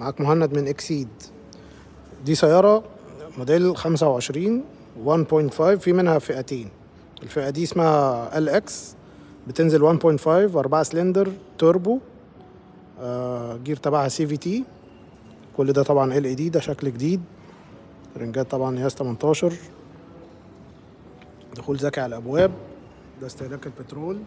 معاك مهند من اكسيد. دي سيارة موديل 25 1.5، في منها فئتين. الفئة دي اسمها LX، بتنزل 1.5 4 سلندر توربو، جير تبعها CVT، كل ده طبعا LED، ده شكل جديد، رنجات طبعا قياس 18، دخول ذكي على الابواب، ده استهلاك البترول.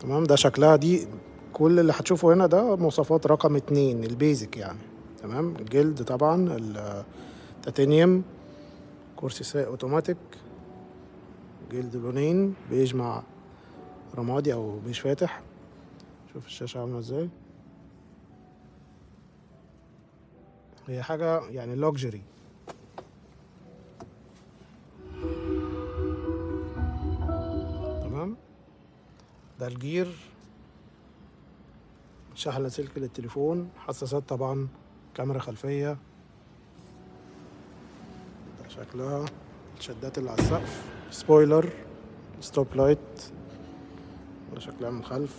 تمام، ده شكلها. دي كل اللي هتشوفه هنا ده مواصفات رقم 2 البيزك يعني. تمام، الجلد طبعا التيتانيوم، كرسي سائق اوتوماتيك، جلد لونين بيج مع رمادي او بيج فاتح. شوف الشاشه عامله ازاي، هي حاجه يعني لوكسجري. تمام، ده الجير، شحنة سلك للتليفون، حساسات طبعا، كاميرا خلفيه، ده شكلها، الشدات اللي على السقف، سبويلر، ستوب لايت، ده شكلها من الخلف.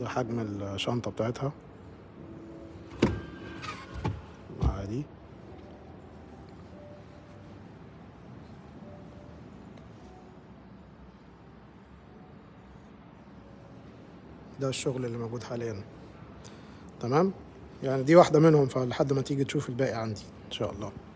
ده حجم الشنطة بتاعتها مع دي. ده الشغل اللي موجود حاليا. تمام، يعني دي واحدة منهم، فلحد ما تيجي تشوف الباقي عندي إن شاء الله.